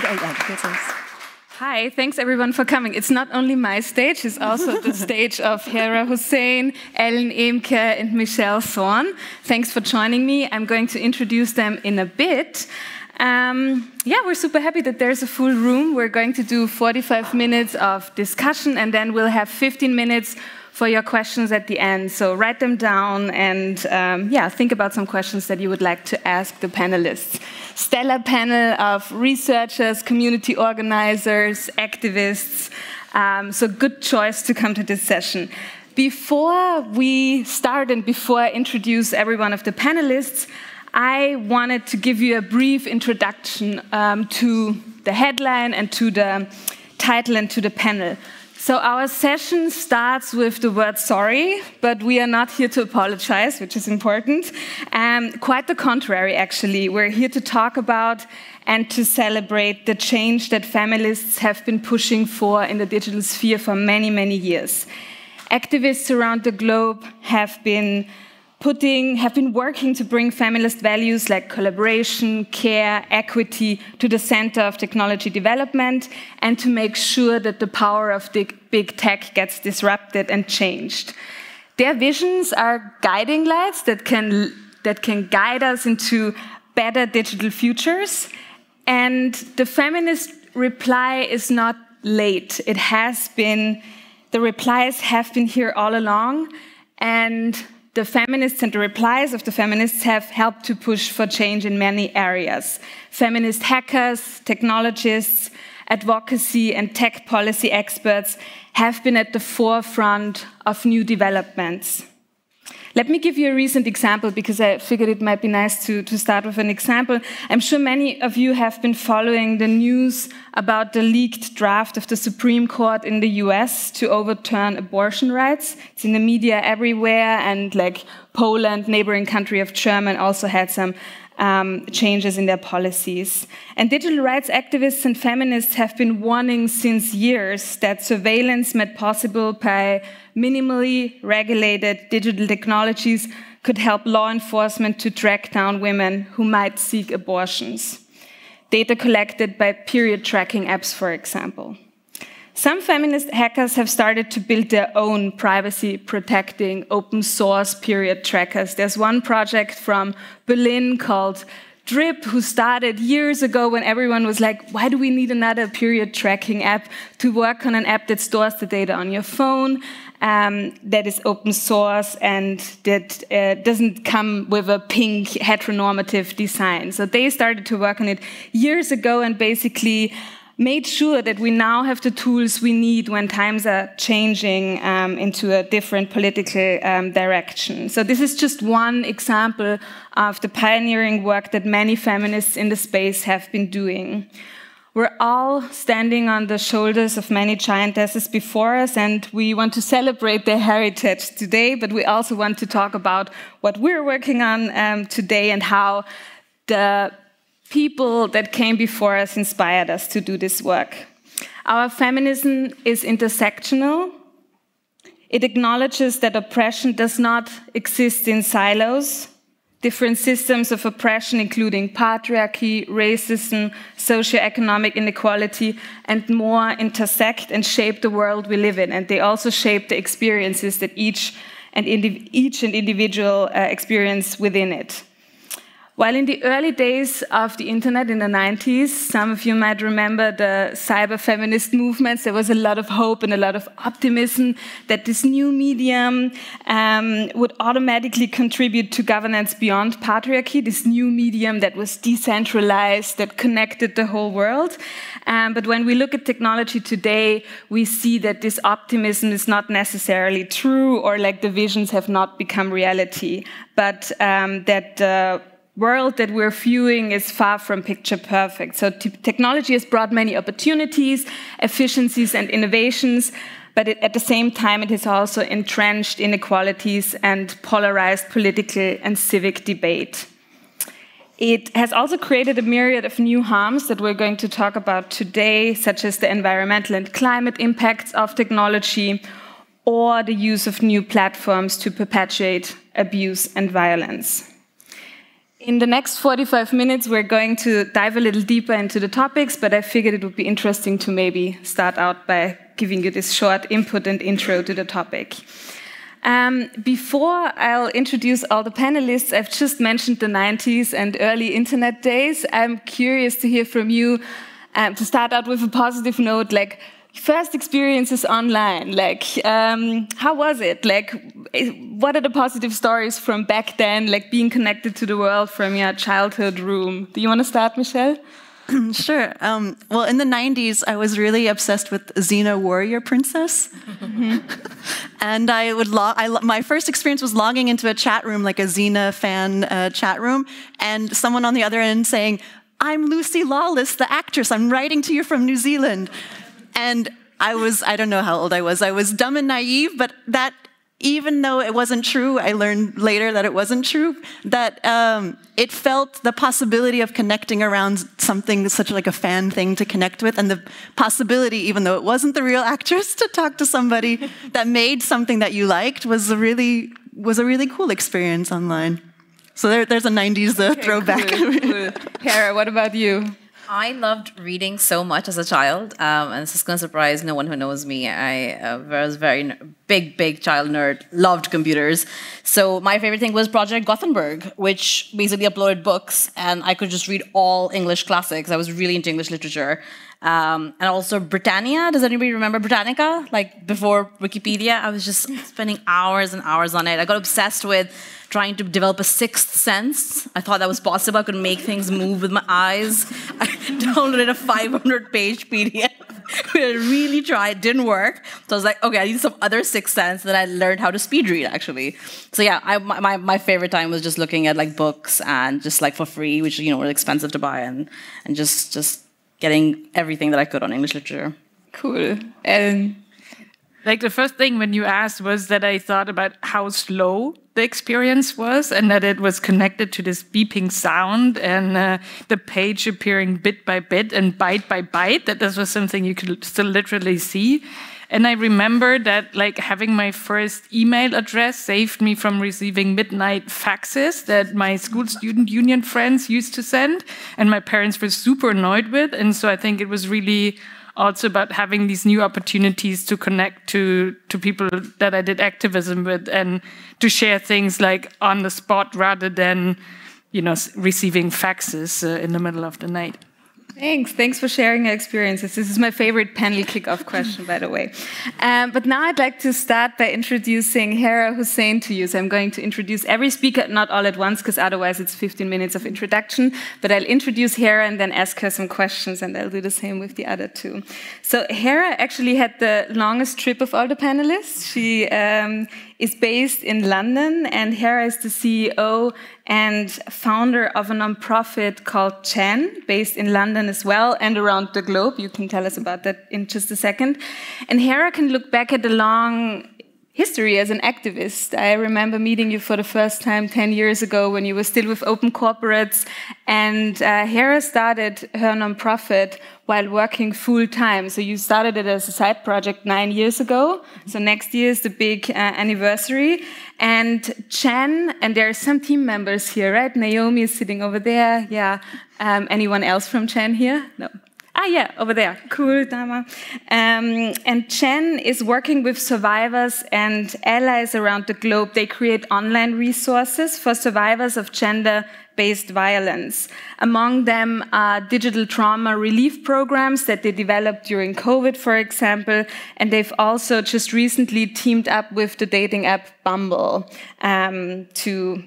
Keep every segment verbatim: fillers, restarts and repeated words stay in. Yeah, yeah, this is. Hi, thanks everyone for coming. It's not only my stage, it's also the stage of Hera Hussain, Ellen Ehmke, and Michelle Thorne. Thanks for joining me. I'm going to introduce them in a bit. Um, yeah, we're super happy that there's a full room. We're going to do forty-five minutes of discussion, and then we'll have fifteen minutes for your questions at the end. So write them down and um, yeah, think about some questions that you would like to ask the panelists. Stellar panel of researchers, community organizers, activists. Um, so good choice to come to this session. Before we start and before I introduce every one of the panelists, I wanted to give you a brief introduction um, to the headline and to the title and to the panel. So our session starts with the word sorry, but we are not here to apologize, which is important. Um, quite the contrary, actually. We're here to talk about and to celebrate the change that feminists have been pushing for in the digital sphere for many, many years. Activists around the globe have been putting, have been working to bring feminist values like collaboration, care, equity to the center of technology development and to make sure that the power of big tech gets disrupted and changed. Their visions are guiding lights that can, that can guide us into better digital futures. And the feminist reply is not late. It has been, the replies have been here all along, and the feminists and the replies of the feminists have helped to push for change in many areas. Feminist hackers, technologists, advocacy and tech policy experts have been at the forefront of new developments. Let me give you a recent example, because I figured it might be nice to, to start with an example. I'm sure many of you have been following the news about the leaked draft of the Supreme Court in the U S to overturn abortion rights. It's in the media everywhere, and like Poland, neighboring country of Germany, also had some um, changes in their policies. And digital rights activists and feminists have been warning since years that surveillance made possible by minimally regulated digital technologies could help law enforcement to track down women who might seek abortions. Data collected by period tracking apps, for example. Some feminist hackers have started to build their own privacy-protecting open source period trackers. There's one project from Berlin called Drip, who started years ago when everyone was like, why do we need another period tracking app, to work on an app that stores the data on your phone, um, that is open source and that uh, doesn't come with a pink heteronormative design. So they started to work on it years ago and basically made sure that we now have the tools we need when times are changing um, into a different political um, direction. So this is just one example of the pioneering work that many feminists in the space have been doing. We're all standing on the shoulders of many giantesses before us, and we want to celebrate their heritage today, but we also want to talk about what we're working on um, today and how the people that came before us inspired us to do this work. Our feminism is intersectional. It acknowledges that oppression does not exist in silos. Different systems of oppression, including patriarchy, racism, socioeconomic inequality, and more, intersect and shape the world we live in. And they also shape the experiences that each and, indiv each and individual uh, experience within it. While in the early days of the internet in the nineties, some of you might remember the cyber feminist movements, there was a lot of hope and a lot of optimism that this new medium um, would automatically contribute to governance beyond patriarchy, this new medium that was decentralized, that connected the whole world. Um, but when we look at technology today, we see that this optimism is not necessarily true, or like the visions have not become reality, but um, that uh, world that we're viewing is far from picture perfect. So te technology has brought many opportunities, efficiencies and innovations, but it, at the same time it has also entrenched inequalities and polarized political and civic debate. It has also created a myriad of new harms that we're going to talk about today, such as the environmental and climate impacts of technology, or the use of new platforms to perpetuate abuse and violence. In the next forty-five minutes, we're going to dive a little deeper into the topics, but I figured it would be interesting to maybe start out by giving you this short input and intro to the topic. Um, before I'll introduce all the panelists, I've just mentioned the nineties and early internet days. I'm curious to hear from you, um, to start out with a positive note, like, first experiences online, like, um, how was it? Like, what are the positive stories from back then, like being connected to the world from your childhood room? Do you want to start, Michelle? Sure. Um, well, in the nineties, I was really obsessed with Xena Warrior Princess. Mm-hmm. And I would log, I, my first experience was logging into a chat room, like a Xena fan uh, chat room, and someone on the other end saying, "I'm Lucy Lawless, the actress. I'm writing to you from New Zealand." And I was, I don't know how old I was, I was dumb and naive, but that, even though it wasn't true, I learned later that it wasn't true, that um, it felt the possibility of connecting around something such like a fan thing to connect with, and the possibility, even though it wasn't the real actress, to talk to somebody that made something that you liked was a really, was a really cool experience online. So there, there's a nineties uh, okay, throwback. Cool, cool. Hera, what about you? I loved reading so much as a child, um, and this is going to surprise no one who knows me. I uh, was a very big, big child nerd, loved computers. So my favorite thing was Project Gutenberg, which basically uploaded books, and I could just read all English classics. I was really into English literature. Um, and also Britannia. Does anybody remember Britannica? Like before Wikipedia, I was just spending hours and hours on it. I got obsessed with trying to develop a sixth sense. I thought that was possible. I could make things move with my eyes. I downloaded a five hundred page P D F. I really tried. Didn't work. So I was like, okay, I need some other sixth sense. Then I learned how to speed read, actually. So yeah, I, my, my favorite time was just looking at like books and just like for free, which, you know, were expensive to buy, and, and just, just, getting everything that I could on English literature. Cool. And like the first thing when you asked was that I thought about how slow the experience was, and that it was connected to this beeping sound and uh, the page appearing bit by bit and byte by byte, that this was something you could still literally see. And I remember that like having my first email address saved me from receiving midnight faxes that my school student union friends used to send, and my parents were super annoyed with. And so I think it was really also about having these new opportunities to connect to, to people that I did activism with, and to share things like on the spot rather than, you know, receiving faxes uh, in the middle of the night. Thanks. Thanks for sharing your experiences. This is my favorite panel kickoff question, by the way. Um, but now I'd like to start by introducing Hera Hussain to you. So I'm going to introduce every speaker, not all at once, because otherwise it's fifteen minutes of introduction. But I'll introduce Hera and then ask her some questions, and I'll do the same with the other two. So Hera actually had the longest trip of all the panelists. She um, is based in London, and Hera is the C E O and founder of a nonprofit called Chayn, based in London as well and around the globe. You can tell us about that in just a second. And Hera can look back at the long history as an activist. I remember meeting you for the first time ten years ago when you were still with OpenCorporates, and uh, Hera started her nonprofit while working full-time. So you started it as a side project nine years ago, so next year is the big uh, anniversary. And Chayn, and there are some team members here, right? Naomi is sitting over there, yeah. Um, anyone else from Chayn here? No. Ah, yeah, over there. Cool, Dama. Um, and Chayn is working with survivors and allies around the globe. They create online resources for survivors of gender-based violence. Among them are digital trauma relief programs that they developed during COVID, for example, and they've also just recently teamed up with the dating app Bumble um, to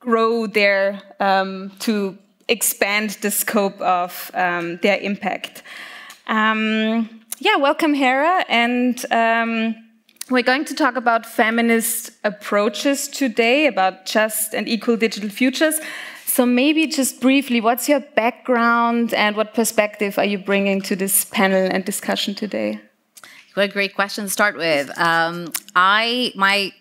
grow their... Um, to expand the scope of um, their impact. Um, yeah, welcome, Hera. And um, we're going to talk about feminist approaches today, about just and equal digital futures. So maybe just briefly, what's your background and what perspective are you bringing to this panel and discussion today? What a great question to start with. Um, I, my...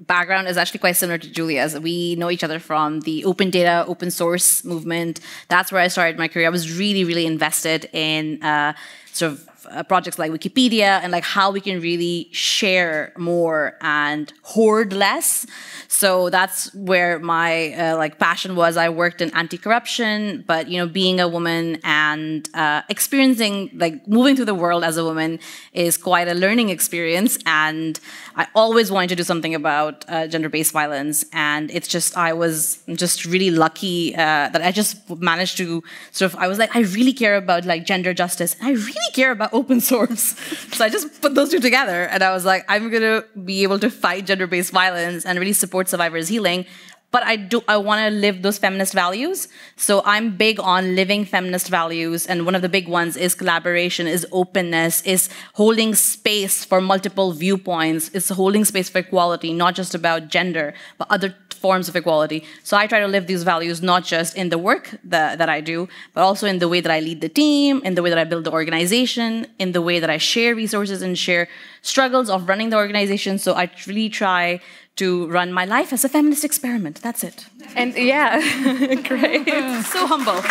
background is actually quite similar to Julia's. We know each other from the open data, open source movement. That's where I started my career. I was really, really invested in uh, sort of uh, projects like Wikipedia and like how we can really share more and hoard less. So that's where my uh, like passion was. I worked in anti-corruption, but you know, being a woman and uh, experiencing like moving through the world as a woman is quite a learning experience. And I always wanted to do something about uh, gender-based violence. And it's just, I was just really lucky uh, that I just managed to sort of, I was like, I really care about like gender justice. And I really care about open source. So I just put those two together. And I was like, I'm going to be able to fight gender-based violence and really support survivors' healing. But I do. I want to live those feminist values. So I'm big on living feminist values. And one of the big ones is collaboration, is openness, is holding space for multiple viewpoints. It's holding space for equality, not just about gender, but other forms of equality. So I try to live these values, not just in the work that, that I do, but also in the way that I lead the team, in the way that I build the organization, in the way that I share resources and share struggles of running the organization. So I really try to run my life as a feminist experiment. That's it. And yeah, great. So humble.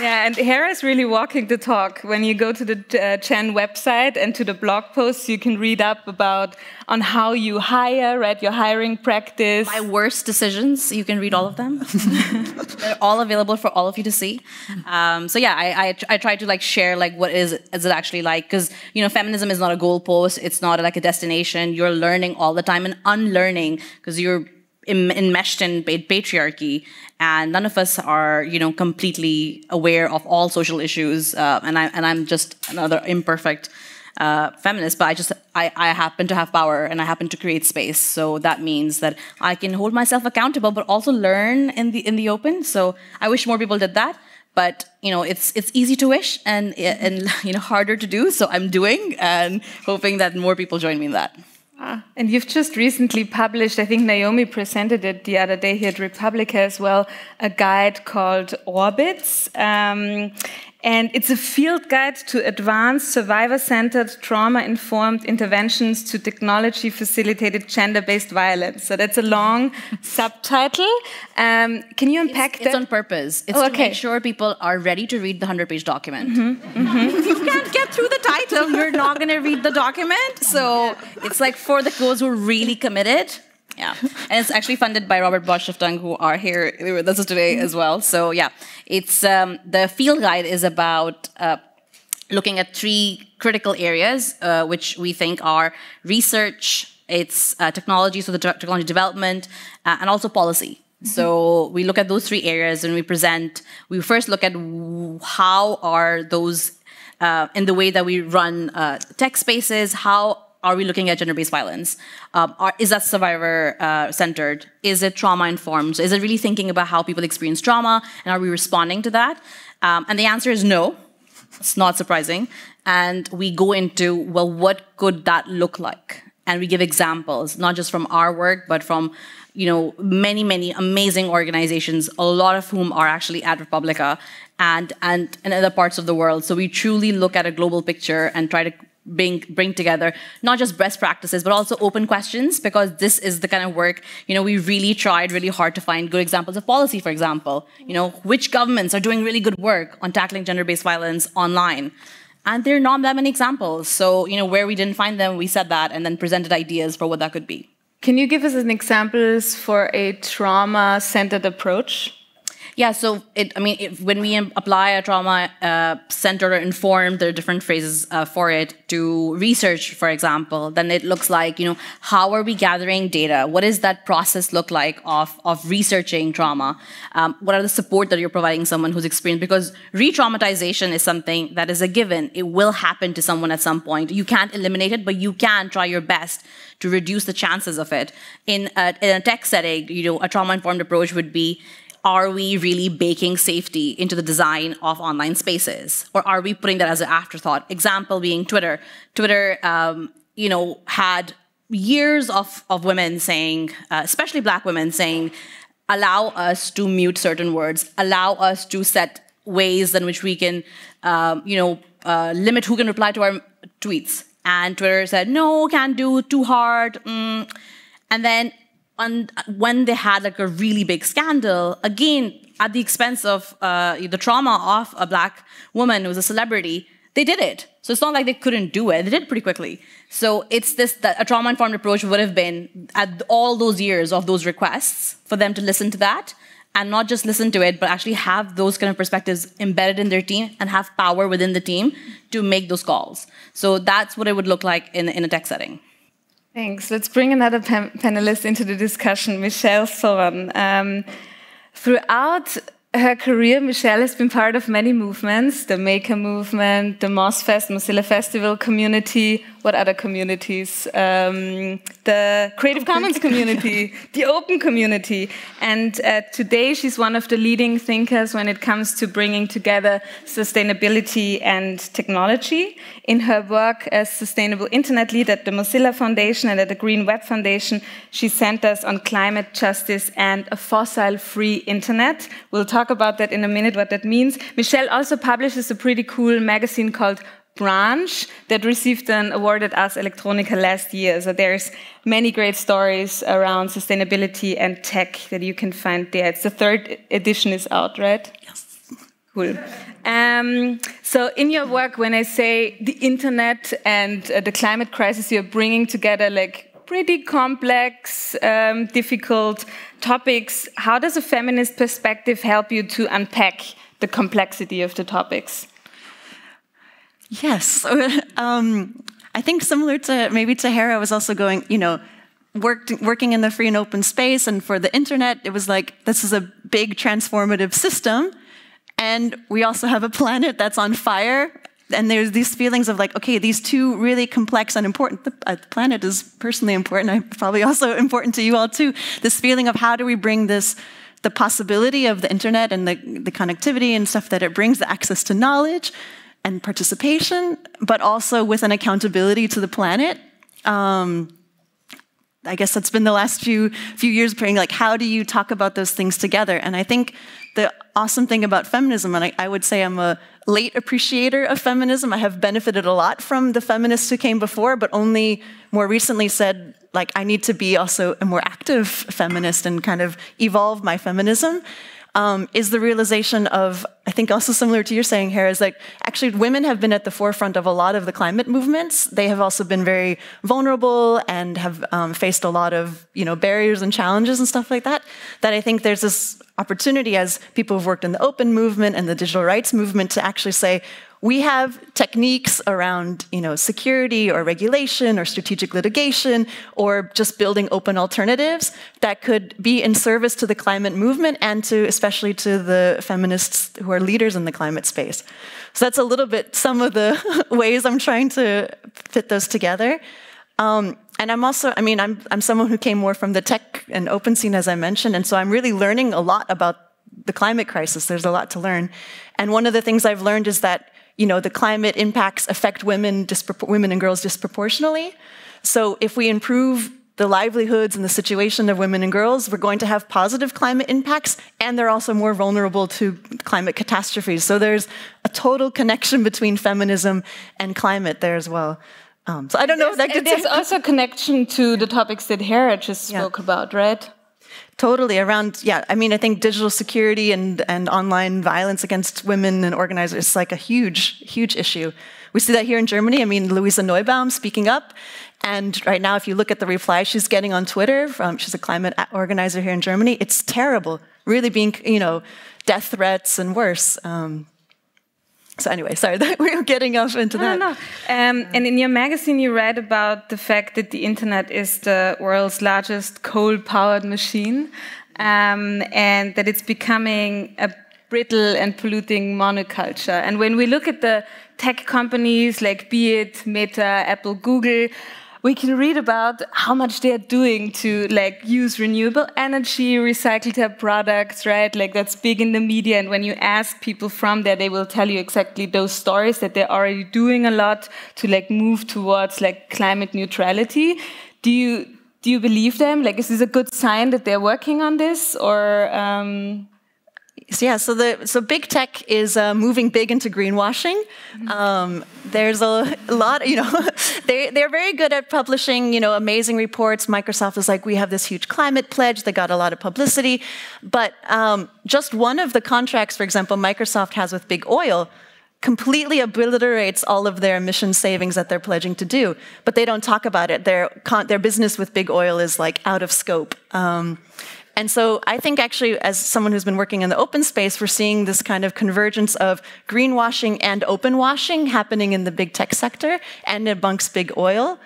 Yeah, and Hera is really walking the talk. When you go to the uh, Chayn website and to the blog posts, you can read up about on how you hire, right? Your hiring practice. My worst decisions. You can read all of them. They're all available for all of you to see. Um, so yeah, I, I, I try to like share like what is is it actually like? Because you know, feminism is not a goalpost. It's not like a destination. You're learning all the time and unlearning because you're enmeshed in patriarchy, and none of us are, you know, completely aware of all social issues. Uh, and I and I'm just another imperfect uh, feminist, but I just I, I happen to have power and I happen to create space. So that means that I can hold myself accountable, but also learn in the in the open. So I wish more people did that. But you know, it's it's easy to wish and and you know harder to do. So I'm doing and hoping that more people join me in that. Ah, and you've just recently published, I think Naomi presented it the other day here at re:publica as well, a guide called Orbits. Um, and it's a field guide to advanced survivor-centered, trauma-informed interventions to technology-facilitated gender-based violence. So that's a long subtitle. Um, can you unpack it's, that? It's on purpose. It's oh, okay. to make sure people are ready to read the hundred-page document. Mm-hmm. Mm-hmm. If you can't get through the title, you're not going to read the document. So it's like for the those who are really committed. Yeah, and it's actually funded by Robert Bosch Stiftung, who are here with us today as well. So yeah, it's um, the field guide is about uh, looking at three critical areas, uh, which we think are research, it's uh, technology, so the technology development, uh, and also policy. Mm-hmm. So we look at those three areas and we present, we first look at how are those, uh, in the way that we run uh, tech spaces, how are we looking at gender-based violence? Um, are, is that survivor-centered? Uh, is it trauma-informed? So is it really thinking about how people experience trauma, and are we responding to that? Um, and the answer is no. It's not surprising. And we go into, well, what could that look like? And we give examples, not just from our work, but from you know, many, many amazing organizations, a lot of whom are actually at re:publica and, and in other parts of the world. So we truly look at a global picture and try to Bring, bring together not just best practices, but also open questions, because this is the kind of work, you know, we really tried really hard to find good examples of policy, for example. You know, which governments are doing really good work on tackling gender-based violence online? And there are not that many examples. So, you know, where we didn't find them, we said that and then presented ideas for what that could be. Can you give us an examples for a trauma-centered approach? Yeah, so it, I mean, if, when we apply a trauma-centered uh, or informed, there are different phrases uh, for it, to research, for example, then it looks like, you know, how are we gathering data? What does that process look like of, of researching trauma? Um, what are the support that you're providing someone who's experienced? Because re-traumatization is something that is a given. It will happen to someone at some point. You can't eliminate it, but you can try your best to reduce the chances of it. In a, in a tech setting, you know, a trauma-informed approach would be, are we really baking safety into the design of online spaces? Or are we putting that as an afterthought? Example being Twitter. Twitter, um, you know, had years of, of women saying, uh, especially black women saying, allow us to mute certain words, allow us to set ways in which we can, um, you know, uh, limit who can reply to our tweets. And Twitter said, no, can't do, too hard. Mm. And then on when they had like a really big scandal, again, at the expense of uh, the trauma of a black woman who was a celebrity, they did it. So it's not like they couldn't do it. They did it pretty quickly. So it's this, that a trauma-informed approach would have been at all those years of those requests for them to listen to that and not just listen to it, but actually have those kind of perspectives embedded in their team and have power within the team to make those calls. So that's what it would look like in, in a tech setting. Thanks. Let's bring another pan panelist into the discussion, Michelle Thorne. Um, throughout her career, Michelle has been part of many movements, the Maker movement, the MozFest, Mozilla Festival community, what other communities? Um, the Creative Commons community, the open community. And uh, today she's one of the leading thinkers when it comes to bringing together sustainability and technology. In her work as Sustainable Internet Lead at the Mozilla Foundation and at the Green Web Foundation, she centers on climate justice and a fossil-free internet. We'll talk about that in a minute, what that means. Michelle also publishes a pretty cool magazine called Branch that received an award at Ars Electronica last year. So there's many great stories around sustainability and tech that you can find there. It's the third edition is out, right? Yes. Cool. Um, so in your work, when I say the internet and uh, the climate crisis, you're bringing together like pretty complex, um, difficult topics. How does a feminist perspective help you to unpack the complexity of the topics? Yes, um, I think similar to maybe to Hera, I was also going, you know, worked, working in the free and open space, and for the internet, it was like, this is a big transformative system, and we also have a planet that's on fire, and there's these feelings of like, okay, these two really complex and important, the uh, planet is personally important, I'm probably also important to you all too, this feeling of how do we bring this, the possibility of the internet and the, the connectivity and stuff that it brings, the access to knowledge, and participation, but also with an accountability to the planet. Um, I guess that's been the last few few years, praying like, how do you talk about those things together? And I think the awesome thing about feminism, and I, I would say I'm a late appreciator of feminism. I have benefited a lot from the feminists who came before, but only more recently said, like, I need to be also a more active feminist and kind of evolve my feminism. Um, is the realization of, I think also similar to your saying here, is like, actually women have been at the forefront of a lot of the climate movements. They have also been very vulnerable and have um, faced a lot of, you know, barriers and challenges and stuff like that, that I think there's this opportunity as people who've worked in the open movement and the digital rights movement to actually say, we have techniques around, you know, security or regulation or strategic litigation or just building open alternatives that could be in service to the climate movement and to especially to the feminists who are leaders in the climate space. So that's a little bit some of the ways I'm trying to fit those together. Um, and I'm also, I mean, I'm, I'm someone who came more from the tech and open scene, as I mentioned, and so I'm really learning a lot about the climate crisis. There's a lot to learn. And one of the things I've learned is that you know, the climate impacts affect women, women and girls disproportionately. So if we improve the livelihoods and the situation of women and girls, we're going to have positive climate impacts, and they're also more vulnerable to climate catastrophes. So there's a total connection between feminism and climate there as well. Um, so I don't know there's, if that could... There's also a connection to the topics that Hera just yeah. spoke about, right? Totally, around, yeah, I mean, I think digital security and, and online violence against women and organizers is like a huge, huge issue. We see that here in Germany. I mean, Louisa Neubauer speaking up, and right now, if you look at the replies she's getting on Twitter, from, she's a climate organizer here in Germany, it's terrible, really being, you know, death threats and worse. Um, So anyway, sorry, that we're getting off into no, that. No, no. Um, and in your magazine, you read about the fact that the internet is the world's largest coal-powered machine, um, and that it's becoming a brittle and polluting monoculture. And when we look at the tech companies, like be it Meta, Apple, Google, we can read about how much they're doing to like use renewable energy, recycle their products, right? Like that's big in the media. And when you ask people from there, they will tell you exactly those stories that they're already doing a lot to like move towards like climate neutrality. Do you, do you believe them? Like, is this a good sign that they're working on this or... Um So yeah, so the so big tech is uh, moving big into greenwashing. Mm-hmm. um, there's a lot, you know, they they're very good at publishing, you know, amazing reports. Microsoft is like, we have this huge climate pledge. They got a lot of publicity, but um, just one of the contracts, for example, Microsoft has with Big Oil, completely obliterates all of their emission savings that they're pledging to do. But they don't talk about it. Their con their business with Big Oil is like out of scope. Um, And so I think actually, as someone who's been working in the open space, we're seeing this kind of convergence of greenwashing and openwashing happening in the big tech sector and amongst big oil.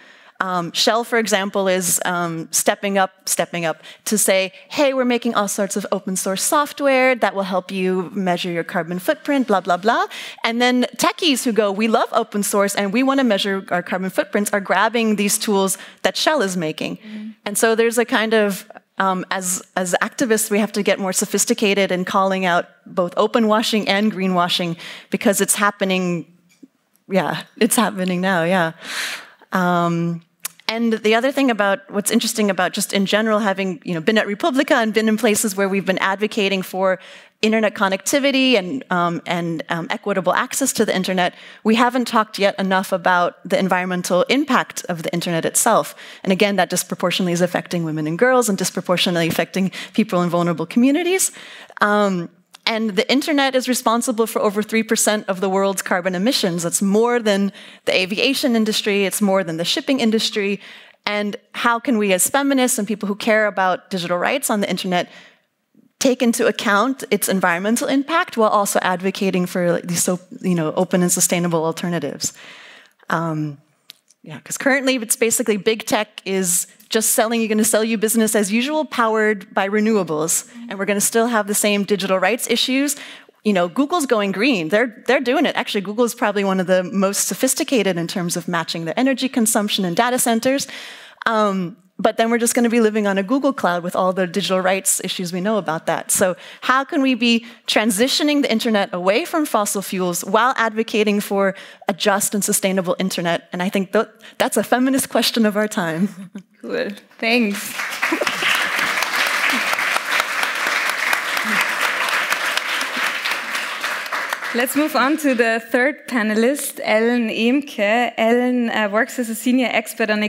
Um, Shell, for example, is um, stepping up, stepping up to say, hey, we're making all sorts of open source software that will help you measure your carbon footprint, blah, blah, blah. And then techies who go, we love open source and we want to measure our carbon footprints, are grabbing these tools that Shell is making. Mm-hmm. And so there's a kind of... Um, as, as activists, we have to get more sophisticated in calling out both open washing and greenwashing, because it's happening, yeah, it's happening now, yeah. Um, and the other thing about what's interesting about just in general having, you know, been at re:publica and been in places where we've been advocating for internet connectivity and, um, and um, equitable access to the internet, we haven't talked yet enough about the environmental impact of the internet itself. And again, that disproportionately is affecting women and girls and disproportionately affecting people in vulnerable communities. Um, and the internet is responsible for over three percent of the world's carbon emissions. That's more than the aviation industry, it's more than the shipping industry. And how can we as feminists and people who care about digital rights on the internet take into account its environmental impact while also advocating for these, so, you know, open and sustainable alternatives. Um, yeah, because currently it's basically big tech is just selling, you're going to sell you business as usual, powered by renewables, and we're going to still have the same digital rights issues. You know, Google's going green. They're, they're doing it. Actually, Google is probably one of the most sophisticated in terms of matching their energy consumption and data centers. Um, But then we're just going to be living on a Google Cloud with all the digital rights issues we know about that. So how can we be transitioning the internet away from fossil fuels while advocating for a just and sustainable internet? And I think th that's a feminist question of our time. Cool. Thanks. Let's move on to the third panelist, Ellen Ehmke. Ellen uh, works as a senior expert on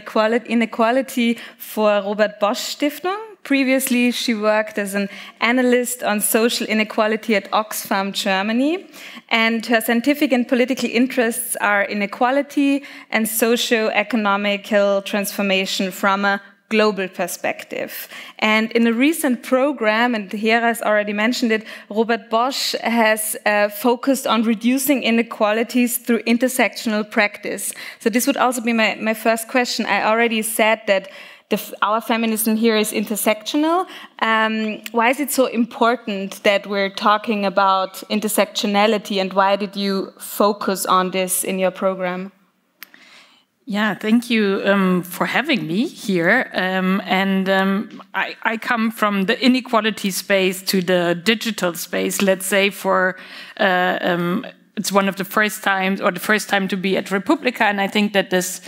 inequality for Robert Bosch Stiftung. Previously, she worked as an analyst on social inequality at Oxfam, Germany. And her scientific and political interests are inequality and socio-economical transformation from a global perspective. And in a recent program, and Hera has already mentioned it, Robert Bosch has uh, focused on reducing inequalities through intersectional practice. So this would also be my, my first question. I already said that the, our feminism here is intersectional. Um, why is it so important that we're talking about intersectionality, and why did you focus on this in your program? Yeah, thank you um, for having me here. Um, and um, I, I come from the inequality space to the digital space, let's say, for uh, um, it's one of the first times, or the first time to be at re:publica, and I think that this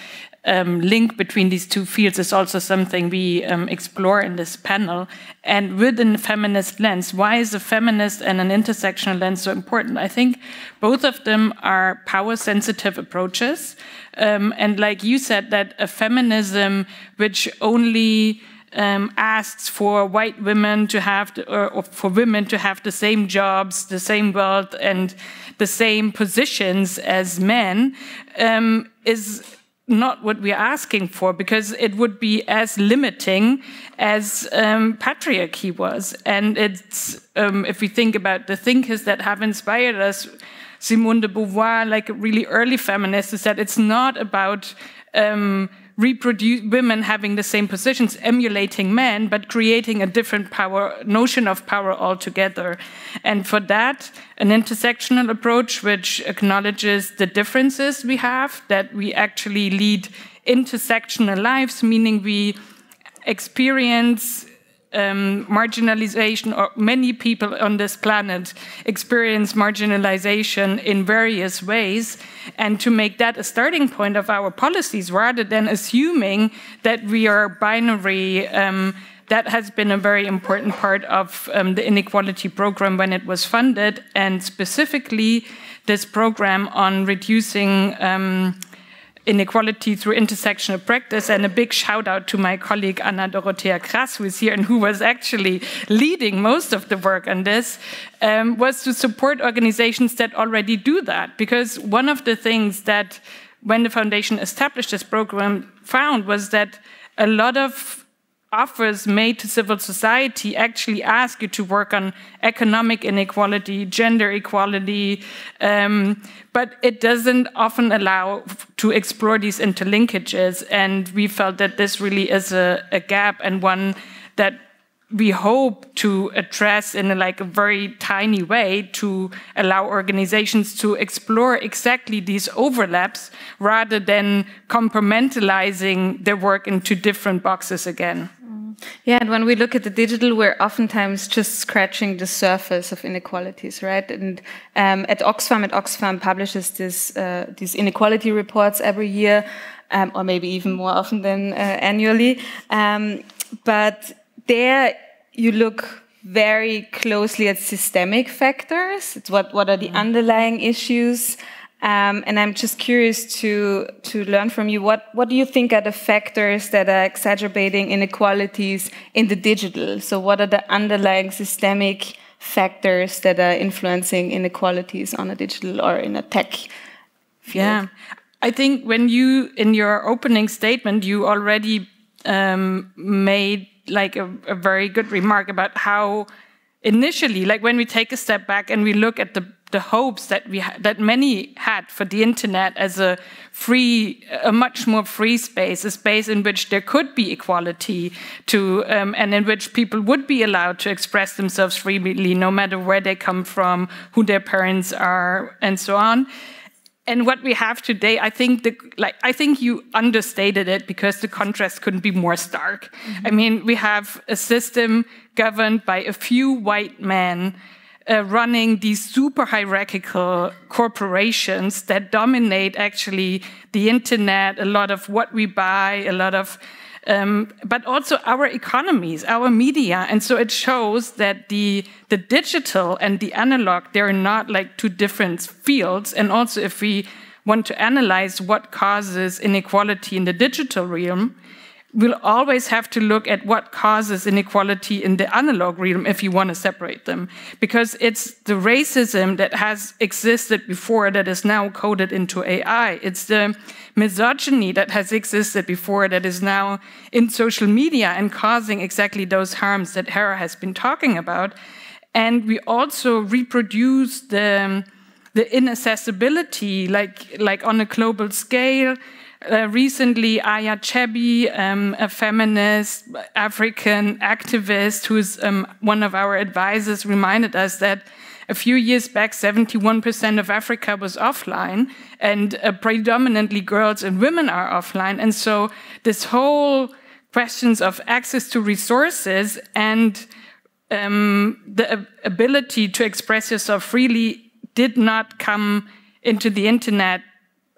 um, link between these two fields is also something we um, explore in this panel. And within the feminist lens, why is a feminist and an intersectional lens so important? I think both of them are power-sensitive approaches. Um, and like you said, that a feminism which only um, asks for white women to have, to, or, or for women to have the same jobs, the same wealth, and the same positions as men, um, is not what we're asking for, because it would be as limiting as um, patriarchy was. And it's, um, if we think about the thinkers that have inspired us, Simone de Beauvoir, like a really early feminist, who said it's not about um, reproduce women having the same positions, emulating men, but creating a different power, notion of power altogether. And for that, an intersectional approach which acknowledges the differences we have, that we actually lead intersectional lives, meaning we experience Um, marginalization, or many people on this planet experience marginalization in various ways, and to make that a starting point of our policies rather than assuming that we are binary um, that has been a very important part of um, the inequality program when it was funded, and specifically this program on reducing um, inequality through intersectional practice. And a big shout out to my colleague Anna Dorothea Kras, who is here and who was actually leading most of the work on this, um, was to support organizations that already do that. Because one of the things that, when the foundation established this program, found was that a lot of offers made to civil society actually ask you to work on economic inequality, gender equality, um, but it doesn't often allow to explore these interlinkages. And we felt that this really is a, a gap, and one that we hope to address in a, like a very tiny way, to allow organizations to explore exactly these overlaps rather than compartmentalizing their work into different boxes again. Yeah, and when we look at the digital, we're oftentimes just scratching the surface of inequalities, right? And um, at Oxfam, at Oxfam publishes this, uh, these inequality reports every year, um, or maybe even more often than uh, annually. Um, but there you look very closely at systemic factors. It's what, what are the underlying issues? Um, and I'm just curious to, to learn from you, what, what do you think are the factors that are exacerbating inequalities in the digital? So what are the underlying systemic factors that are influencing inequalities on a digital or in a tech field? Yeah, I think when you, in your opening statement, you already um, made like a, a very good remark about how initially, like when we take a step back and we look at the, the hopes that we ha that many had for the internet as a free, a much more free space, a space in which there could be equality to, um, and in which people would be allowed to express themselves freely, no matter where they come from, who their parents are, and so on. And what we have today, I think, the, like I think you understated it, because the contrast couldn't be more stark. Mm-hmm. I mean, we have a system governed by a few white men uh, running these super hierarchical corporations that dominate actually the internet, a lot of what we buy, a lot of, um, but also our economies, our media, and so it shows that the the digital and the analog, they're not like two different fields. And also, if we want to analyze what causes inequality in the digital realm, we'll always have to look at what causes inequality in the analog realm if you want to separate them. Because it's the racism that has existed before that is now coded into A I. It's the misogyny that has existed before that is now in social media and causing exactly those harms that Hera has been talking about. And we also reproduce the, the inaccessibility, like, like on a global scale. Uh, recently, Aya Chebby, um, a feminist, African activist, who's um, one of our advisors, reminded us that a few years back, seventy-one percent of Africa was offline, and uh, predominantly girls and women are offline. And so this whole questions of access to resources and um, the ability to express yourself freely did not come into the internet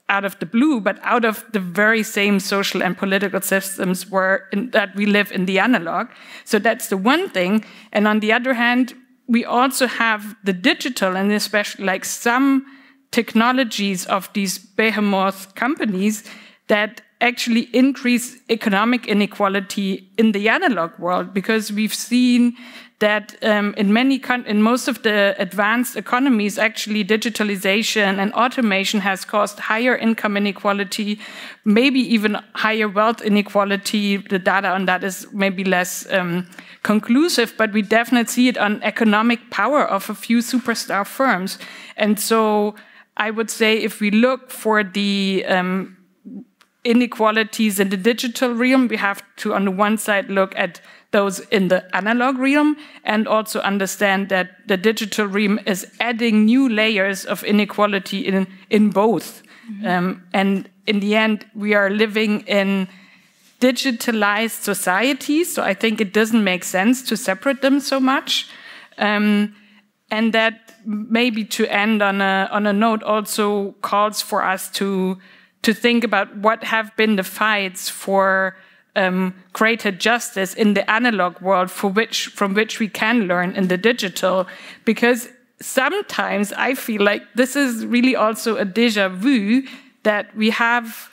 out of the blue, but out of the very same social and political systems where in, that we live in the analog. So that's the one thing. And on the other hand, we also have the digital, and especially like some technologies of these behemoth companies that actually increase economic inequality in the analog world, because we've seen that um, in many con in most of the advanced economies, actually digitalization and automation has caused higher income inequality, maybe even higher wealth inequality. The data on that is maybe less um, conclusive, but we definitely see it on economic power of a few superstar firms. And so I would say if we look for the um, inequalities in the digital realm, we have to, on the one side, look at those in the analog realm, and also understand that the digital realm is adding new layers of inequality in, in both. Mm-hmm. Um, and in the end, we are living in digitalized societies, so I think it doesn't make sense to separate them so much. Um, and that maybe to end on a, on a note also calls for us to, to think about what have been the fights for um, greater justice in the analog world for which, from which we can learn in the digital. Because sometimes I feel like this is really also a déjà vu that we have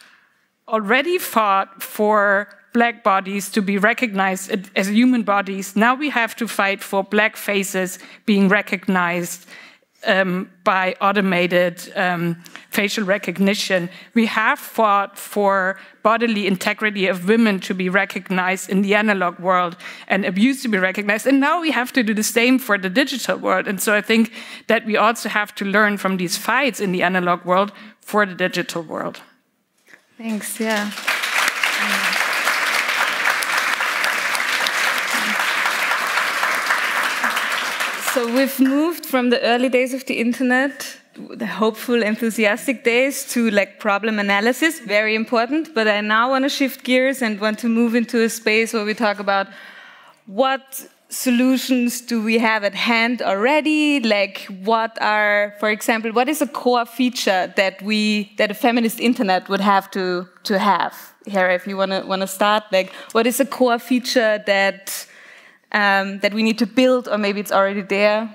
already fought for black bodies to be recognized as human bodies. Now we have to fight for black faces being recognized um, by automated um, facial recognition. We have fought for bodily integrity of women to be recognized in the analog world and abuse to be recognized. And now we have to do the same for the digital world. And so I think that we also have to learn from these fights in the analog world for the digital world. Thanks, yeah. So we've moved from the early days of the internet, the hopeful, enthusiastic days, to like problem analysis, very important. But I now want to shift gears and want to move into a space where we talk about what solutions do we have at hand already? Like what are, for example, what is a core feature that we, that a feminist internet would have to to have? Hera, if you wanna wanna start, like what is a core feature that Um, that we need to build, or maybe it's already there?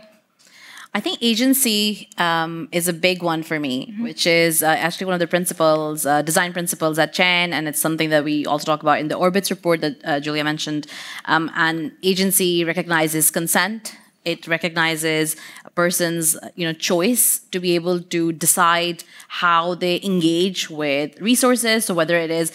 I think agency um, is a big one for me, mm-hmm. which is uh, actually one of the principles, uh, design principles at Chayn, and it's something that we also talk about in the Orbits report that uh, Julia mentioned. Um, and agency recognizes consent. It recognizes a person's, you know, choice to be able to decide how they engage with resources, so whether it is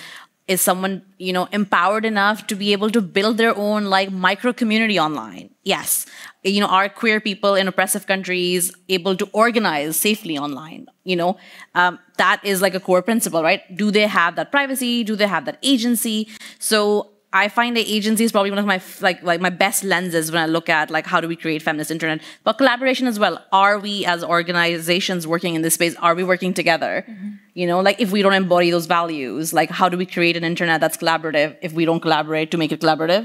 Is someone, you know, empowered enough to be able to build their own like micro community online? Yes. You know, are queer people in oppressive countries able to organize safely online? You know, um, that is like a core principle, right? Do they have that privacy? Do they have that agency? So I find that agency is probably one of my like like my best lenses when I look at like how do we create feminist internet, but collaboration as well. Are we as organizations working in this space? Are we working together? Mm-hmm. You know, like if we don't embody those values, like how do we create an internet that's collaborative if we don't collaborate to make it collaborative?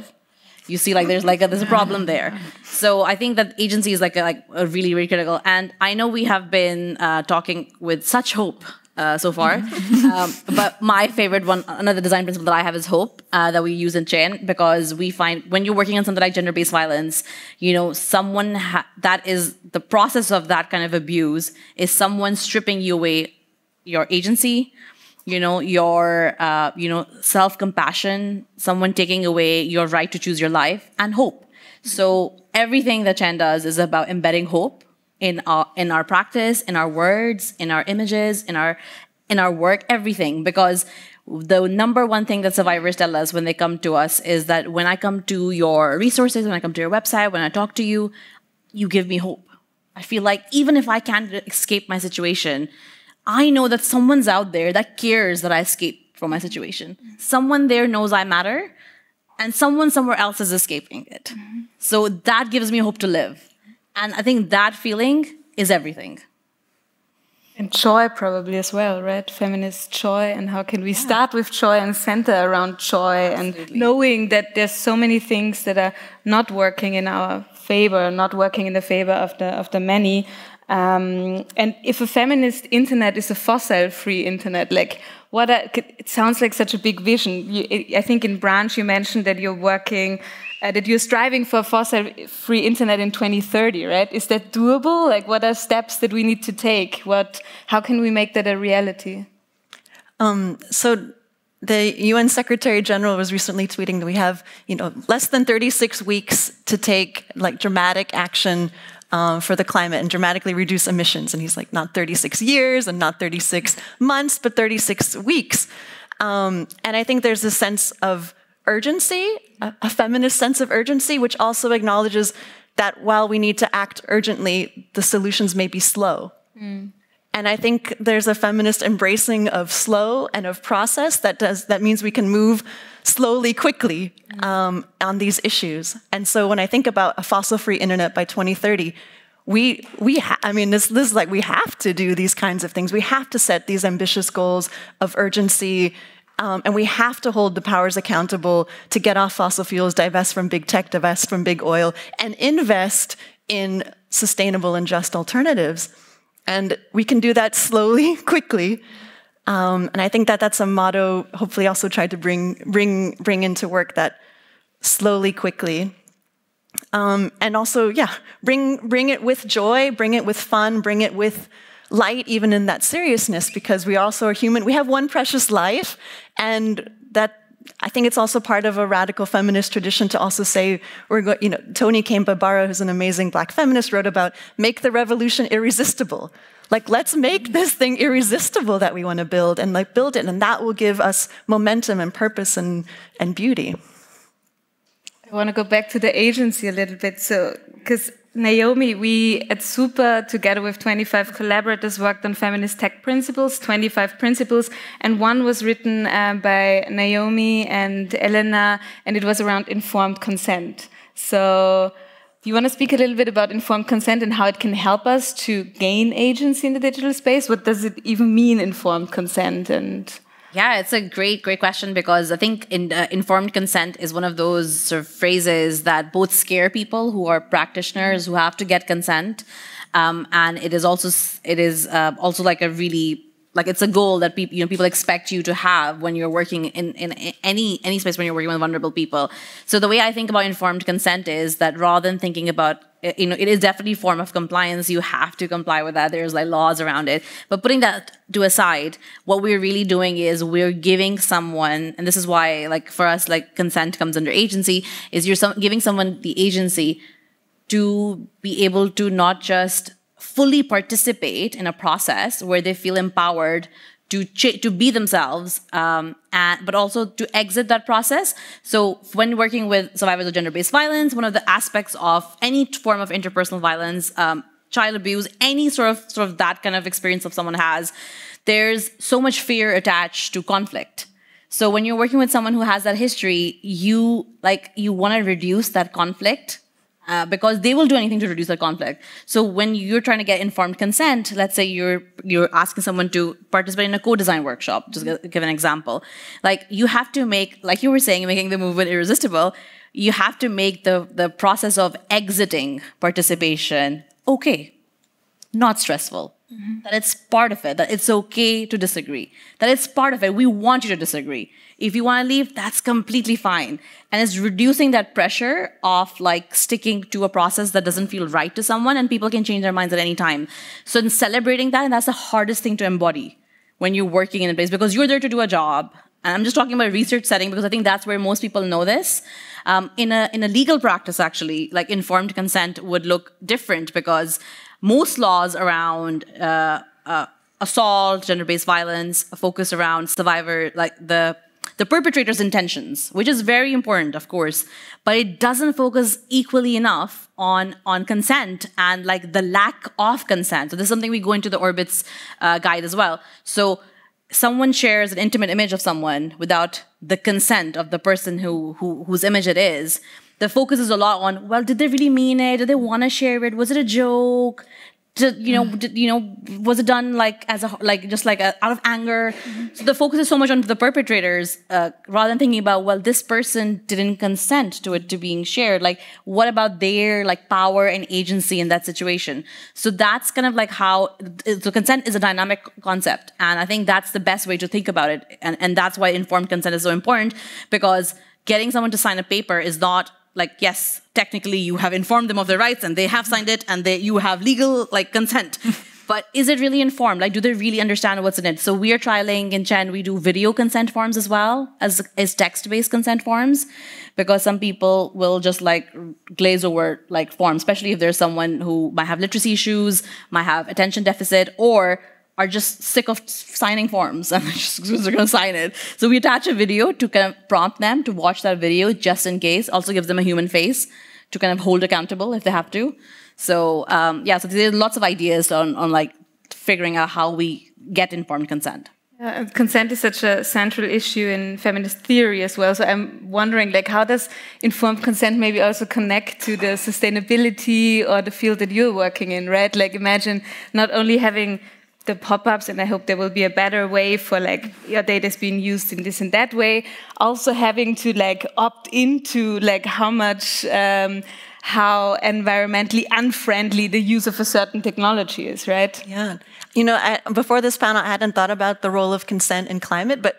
You see, like there's like a, there's a problem there. So I think that agency is like a, like a really, really critical. And I know we have been uh, talking with such hope uh, so far, um, but my favorite one, another design principle that I have is hope uh, that we use in Chayn, because we find when you're working on something like gender-based violence, you know, someone ha that is the process of that kind of abuse is someone stripping you away your agency, you know, your, uh, you know, self-compassion, someone taking away your right to choose your life, and hope. So everything that Chayn does is about embedding hope in our, in our practice, in our words, in our images, in our, in our work, everything. Because the number one thing that survivors tell us when they come to us is that when I come to your resources, when I come to your website, when I talk to you, you give me hope. I feel like even if I can't escape my situation, I know that someone's out there that cares that I escaped from my situation. Someone there knows I matter, and someone somewhere else is escaping it. Mm-hmm. So that gives me hope to live. And I think that feeling is everything. And joy probably as well, right? Feminist joy, and how can we yeah. start with joy and center around joy? Absolutely. And knowing that there's so many things that are not working in our favor, not working in the favor of the, of the many. Um, and if a feminist internet is a fossil-free internet, like what? Are, it sounds like such a big vision. You, I think in Branch you mentioned that you're working, uh, that you're striving for a fossil-free internet in twenty thirty, right? Is that doable? Like, what are steps that we need to take? What? How can we make that a reality? Um, so. The U N Secretary General was recently tweeting that we have, you know, less than thirty-six weeks to take like dramatic action uh, for the climate and dramatically reduce emissions. And he's like, not thirty-six years and not thirty-six months, but thirty-six weeks. Um, and I think there's a sense of urgency, a, a feminist sense of urgency, which also acknowledges that while we need to act urgently, the solutions may be slow. Mm. And I think there's a feminist embracing of slow and of process that does that means we can move slowly, quickly um, on these issues. And so when I think about a fossil-free internet by twenty thirty, we we ha I mean this this is like we have to do these kinds of things. We have to set these ambitious goals of urgency. Um, and we have to hold the powers accountable to get off fossil fuels, divest from big tech, divest from big oil, and invest in sustainable and just alternatives. And we can do that slowly, quickly, Um, and I think that that's a motto, hopefully also tried to bring, bring, bring into work, that slowly, quickly. Um, and also, yeah, bring, bring it with joy, bring it with fun, bring it with light, even in that seriousness, because we also are human. We have one precious life, and that, I think it's also part of a radical feminist tradition to also say, we're going, you know, Toni Cade Bambara, who's an amazing black feminist, wrote about, make the revolution irresistible. Like, let's make this thing irresistible that we want to build, and like build it, and that will give us momentum and purpose and, and beauty. I want to go back to the agency a little bit, so, because Naomi, we at Super, together with twenty-five collaborators, worked on feminist tech principles, twenty-five principles, and one was written uh, by Naomi and Elena, and it was around informed consent. So, do you want to speak a little bit about informed consent and how it can help us to gain agency in the digital space? What does it even mean, informed consent? And yeah, it's a great, great question, because I think in, uh, informed consent is one of those sort of phrases that both scare people who are practitioners who have to get consent, um, and it is also it is uh, also like a really like it's a goal that people you know people expect you to have when you're working in in any any space when you're working with vulnerable people. So the way I think about informed consent is that rather than thinking about you know, it is definitely a form of compliance. You have to comply with that. There's like laws around it. But putting that to aside, what we're really doing is we're giving someone, and this is why, like for us, like consent comes under agency, is you're some, giving someone the agency to be able to not just fully participate in a process where they feel empowered to ch to be themselves, um, and, but also to exit that process. So when working with survivors of gender-based violence, one of the aspects of any form of interpersonal violence, um, child abuse, any sort of sort of that kind of experience of someone has, there's so much fear attached to conflict. So when you're working with someone who has that history, you like you want to reduce that conflict. Uh, because they will do anything to reduce that conflict. So when you're trying to get informed consent, let's say you're you're asking someone to participate in a co-design workshop, just give an example. Like you have to make, like you were saying, making the movement irresistible, you have to make the, the process of exiting participation okay, not stressful. Mm-hmm. That it's part of it, that it's okay to disagree, that it's part of it. We want you to disagree. If you want to leave, that's completely fine. And it's reducing that pressure of like sticking to a process that doesn't feel right to someone, and people can change their minds at any time. So in celebrating that, and that's the hardest thing to embody when you're working in a place, because you're there to do a job. And I'm just talking about a research setting because I think that's where most people know this. Um, in a in a legal practice, actually, like informed consent would look different because most laws around uh, uh, assault, gender-based violence, focus around survivor, like the the perpetrator's intentions, which is very important, of course, but it doesn't focus equally enough on on consent and like the lack of consent. So this is something we go into the Orbits uh, guide as well. So someone shares an intimate image of someone without the consent of the person who, who whose image it is. The focus is a lot on, well, did they really mean it? Did they want to share it? Was it a joke? Did, you know, did, you know, was it done like as a like just like a, out of anger? Mm-hmm. So the focus is so much on the perpetrators uh, rather than thinking about, well, this person didn't consent to it to being shared. Like, what about their like power and agency in that situation? So that's kind of like how so consent is a dynamic concept, and I think that's the best way to think about it, and and that's why informed consent is so important, because getting someone to sign a paper is not like, yes, technically you have informed them of their rights and they have signed it and they, you have legal like consent. But is it really informed? Like, do they really understand what's in it? So we are trialing in Chayn, we do video consent forms as well as, as text-based consent forms, because some people will just like glaze over like forms, especially if there's someone who might have literacy issues, might have attention deficit, or are just sick of signing forms and they're going to sign it. So we attach a video to kind of prompt them to watch that video just in case. Also gives them a human face to kind of hold accountable if they have to. So um, yeah, so there's lots of ideas on, on like figuring out how we get informed consent. Uh, consent is such a central issue in feminist theory as well. So I'm wondering, like, how does informed consent maybe also connect to the sustainability or the field that you're working in, right? Like, imagine not only having the pop-ups, and I hope there will be a better way for like your data is being used in this and that way. Also having to like opt into like how much um, how environmentally unfriendly the use of a certain technology is, right? Yeah. You know, I, before this panel, I hadn't thought about the role of consent in climate, but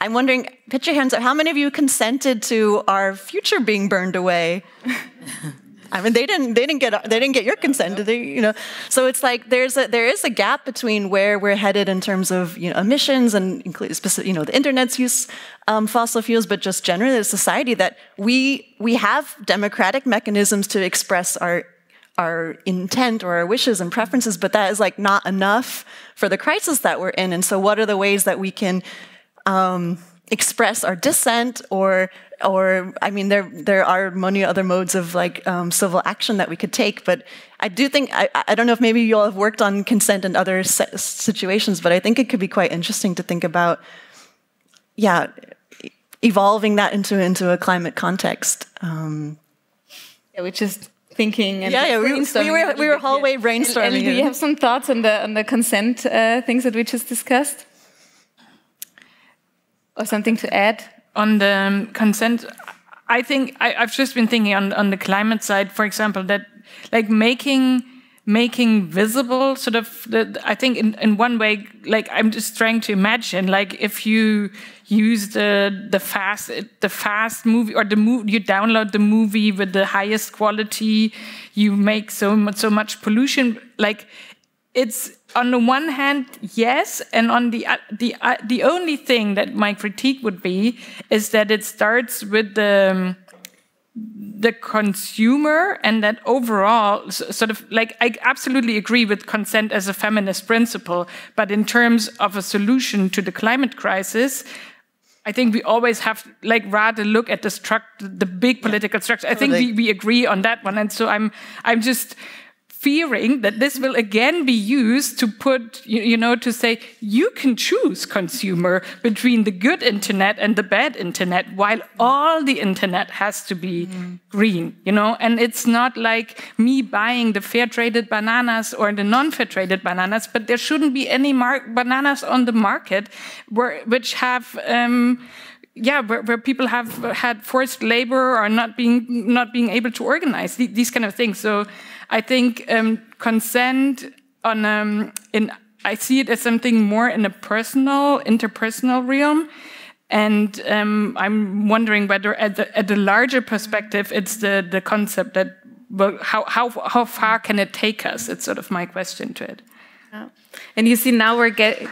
I'm wondering, put your hands up, how many of you consented to our future being burned away? I mean, they didn't. They didn't get. They didn't get your consent. Did they, you know, so it's like there's a, there is a gap between where we're headed in terms of you know emissions and include specific, you know the internet's use, um, fossil fuels, but just generally the society that we we have democratic mechanisms to express our our intent or our wishes and preferences, but that is like not enough for the crisis that we're in. And so, what are the ways that we can um, express our dissent or Or, I mean, there there are many other modes of like um, civil action that we could take. But I do think, I, I don't know if maybe you all have worked on consent in other situations, but I think it could be quite interesting to think about, yeah, evolving that into, into a climate context. Um, yeah, which is thinking and yeah, yeah, we, we were, we were hallway yeah. brainstorming. And, and do you have some thoughts on the, on the consent uh, things that we just discussed? Or something to add? On the consent, I think I, I've just been thinking on, on the climate side, for example, that like making making visible sort of the, I think in, in one way, like I'm just trying to imagine, like if you use the the fast the fast movie or the movie, you download the movie with the highest quality, you make so much, so much pollution, like. It's on the one hand, yes, and on the uh, the uh, the only thing that my critique would be is that it starts with the um, the consumer, and that overall so, sort of like I absolutely agree with consent as a feminist principle, but in terms of a solution to the climate crisis, I think we always have like rather look at the structure, the big political structure. I think we, we agree on that one, and so I'm I'm just. fearing that this will again be used to put, you, you know, to say, you can choose, consumer, between the good internet and the bad internet, while all the internet has to be mm. green, you know? And it's not like me buying the fair-traded bananas or the non-fair-traded bananas, but there shouldn't be any mar- bananas on the market where, which have... Um, Yeah, where, where people have had forced labor or not being not being able to organize these kind of things. So I think um, consent on um, in I see it as something more in a personal, interpersonal realm, and um, I'm wondering whether at the at the larger perspective, it's the the concept that well, how how how far can it take us? It's sort of my question to it. Oh. And you see, now we're getting.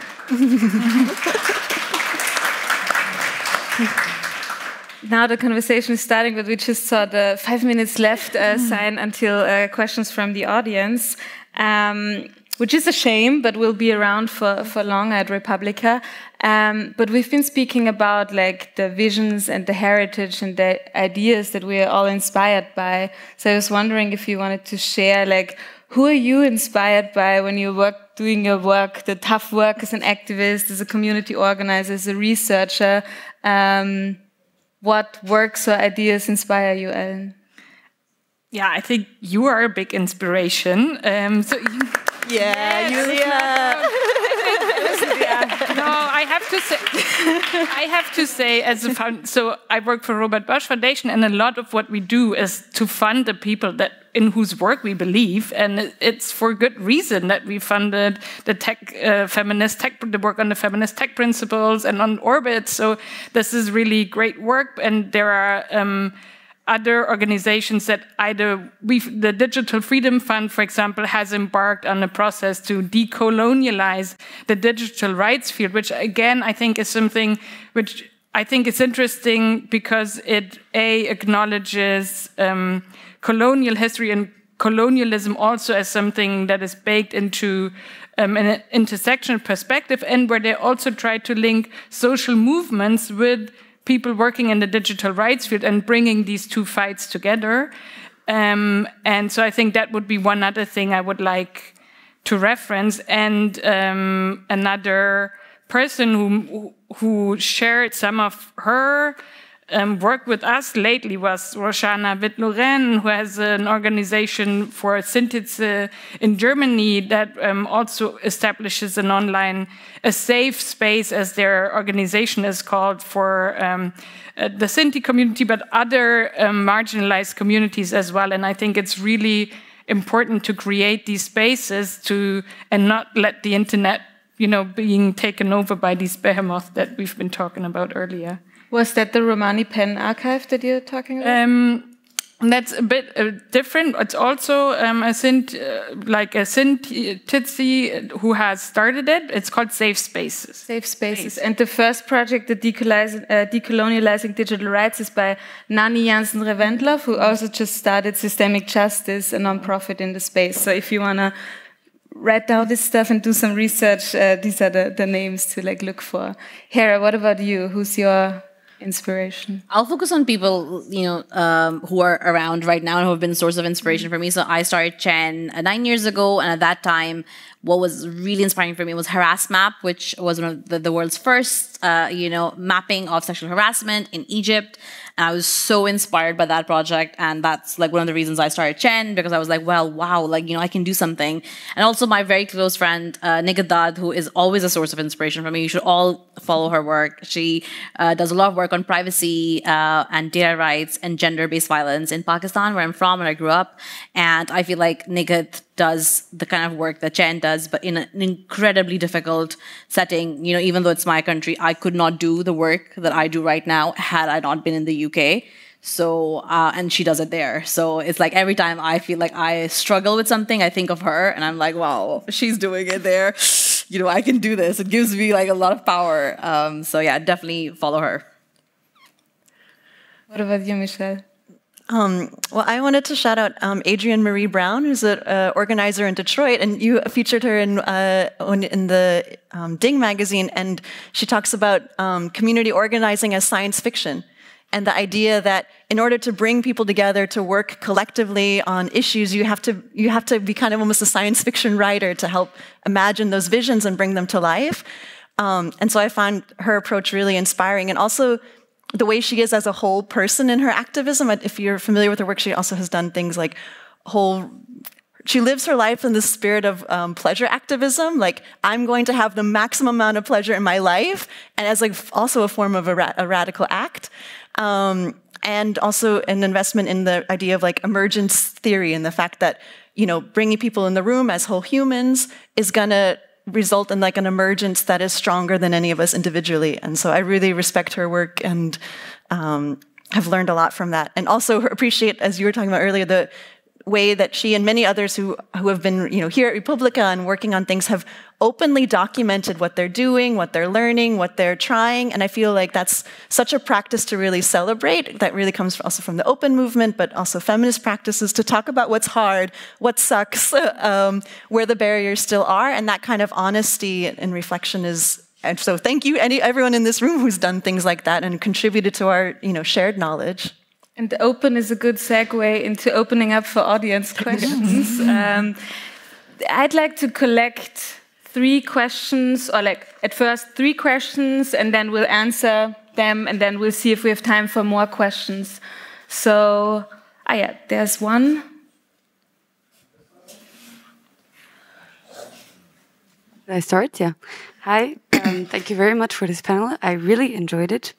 Now the conversation is starting, but we just saw the five minutes left uh, sign until uh, questions from the audience, um, which is a shame, but we'll be around for, for long at re:publica. Um, but we've been speaking about like the visions and the heritage and the ideas that we are all inspired by. So I was wondering if you wanted to share, like, who are you inspired by when you work doing your work, the tough work as an activist, as a community organizer, as a researcher? Um, what works or ideas inspire you, Ellen? Yeah, I think you are a big inspiration. Um, so you yeah, yes, you, yeah. yeah. No, I have to say, I have to say, as a found, so I work for Robert Bosch Foundation, and a lot of what we do is to fund the people that in whose work we believe, and it's for good reason that we funded the tech uh, feminist tech, the work on the feminist tech principles and on Orbits. So this is really great work, and there are um, other organizations that either we've, the Digital Freedom Fund, for example, has embarked on a process to decolonialize the digital rights field, which again I think is something which I think is interesting because it a acknowledges. Um, colonial history and colonialism also as something that is baked into um, an intersectional perspective, and where they also try to link social movements with people working in the digital rights field and bringing these two fights together. Um, and so I think that would be one other thing I would like to reference. And um, another person who, who shared some of her um, worked with us lately was Roshana Witt-Lorraine, who has an organization for Sinti in Germany that um, also establishes an online, a safe space, as their organization is called, for um, the Sinti community, but other um, marginalized communities as well. And I think it's really important to create these spaces to and not let the internet, you know, being taken over by these behemoths that we've been talking about earlier. Was that the Romani Pen Archive that you're talking about? Um, that's a bit uh, different. It's also um, a Sint, uh, like a Sintitzi who has started it. It's called Safe Spaces. Safe Spaces. Space. And the first project, the decolonizing, uh, decolonializing digital rights, is by Nani Jansen Reventlov, who also just started Systemic Justice, a nonprofit in the space. So if you wanna write down this stuff and do some research, uh, these are the, the names to like look for. Hera, what about you? Who's your inspiration? I'll focus on people, you know, um, who are around right now and who have been a source of inspiration mm-hmm. for me. So I started Chayn uh, nine years ago, and at that time, what was really inspiring for me was Harass Map, which was one of the, the world's first, uh, you know, mapping of sexual harassment in Egypt. And I was so inspired by that project, and that's like one of the reasons I started Chayn, because I was like, well, wow, like, you know, I can do something. And also my very close friend uh, Nighat Dad, who is always a source of inspiration for me. You should all follow her work. She uh, does a lot of work on privacy uh, and data rights and gender-based violence in Pakistan, where I'm from and I grew up. And I feel like Nighat does the kind of work that Chayn does, but in an incredibly difficult setting. You know, even though it's my country, I could not do the work that I do right now had I not been in the U K. So, uh, and she does it there. So it's like every time I feel like I struggle with something, I think of her and I'm like, wow, she's doing it there. You know, I can do this. It gives me like a lot of power. Um, so yeah, definitely follow her. What about you, Michelle? Um, well, I wanted to shout out um, Adrienne Marie Brown, who's an uh, organizer in Detroit, and you featured her in uh, in the um, Ding magazine, and she talks about um, community organizing as science fiction, and the idea that in order to bring people together to work collectively on issues, you have to you have to be kind of almost a science fiction writer to help imagine those visions and bring them to life. Um, and so I found her approach really inspiring, and also the way she is as a whole person in her activism. If you're familiar with her work, she also has done things like whole, she lives her life in the spirit of um, pleasure activism, like I'm going to have the maximum amount of pleasure in my life, and as like also a form of a, ra a radical act. Um, and also an investment in the idea of like emergence theory, and the fact that, you know, bringing people in the room as whole humans is gonna result in like an emergence that is stronger than any of us individually. And so I really respect her work, and um, have learned a lot from that. And also appreciate, as you were talking about earlier, the way that she and many others who, who have been, you know, here at re:publica and working on things have openly documented what they're doing, what they're learning, what they're trying. And I feel like that's such a practice to really celebrate, that really comes also from the open movement, but also feminist practices, to talk about what's hard, what sucks, um, where the barriers still are. And that kind of honesty and reflection is, and so thank you, any, everyone in this room who's done things like that and contributed to our, you know, shared knowledge. And open is a good segue into opening up for audience questions. um, I'd like to collect three questions, or like at first three questions, and then we'll answer them, and then we'll see if we have time for more questions. So, ah, yeah, there's one. Should I start? Yeah. Hi, um, thank you very much for this panel. I really enjoyed it.